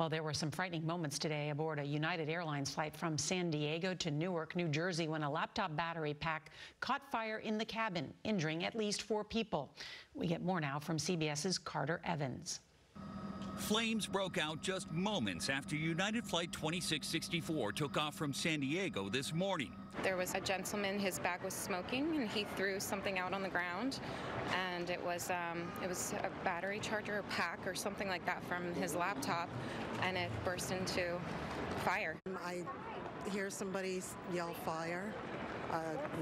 Well, there were some frightening moments today aboard a United Airlines flight from San Diego to Newark, New Jersey, when a laptop battery pack caught fire in the cabin, injuring at least 4 people. We get more now from CBS's Carter Evans. Flames broke out just moments after United Flight 2664 took off from San Diego this morning. There was a gentleman, his bag was smoking, and he threw something out on the ground, and it was a battery charger, a pack, or something like that from his laptop, and it burst into fire. I hear somebody yell fire,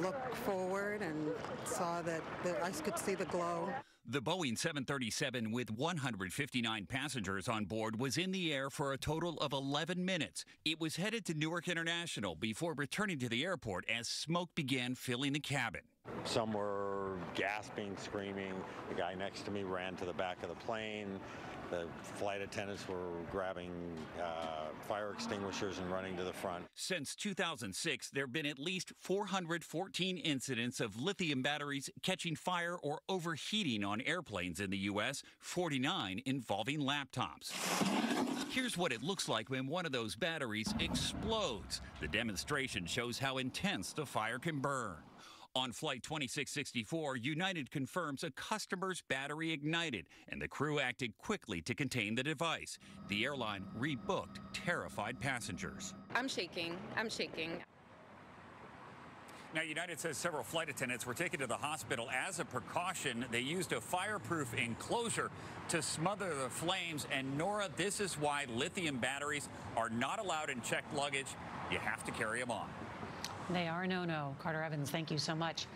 look forward, and saw that I could see the glow. The Boeing 737 with 159 passengers on board was in the air for a total of 11 minutes. It was headed to Newark International before returning to the airport as smoke began filling the cabin. Some were gasping, screaming. The guy next to me ran to the back of the plane. The flight attendants were grabbing fire extinguishers and running to the front. Since 2006, there have been at least 414 incidents of lithium batteries catching fire or overheating on airplanes in the U.S., 49 involving laptops. Here's what it looks like when one of those batteries explodes. The demonstration shows how intense the fire can burn. On Flight 2664, United confirms a customer's battery ignited, and the crew acted quickly to contain the device. The airline rebooked terrified passengers. I'm shaking. I'm shaking. Now, United says several flight attendants were taken to the hospital as a precaution. They used a fireproof enclosure to smother the flames. And, Nora, this is why lithium batteries are not allowed in checked luggage. You have to carry them on. They are no-no. Carter Evans, thank you so much.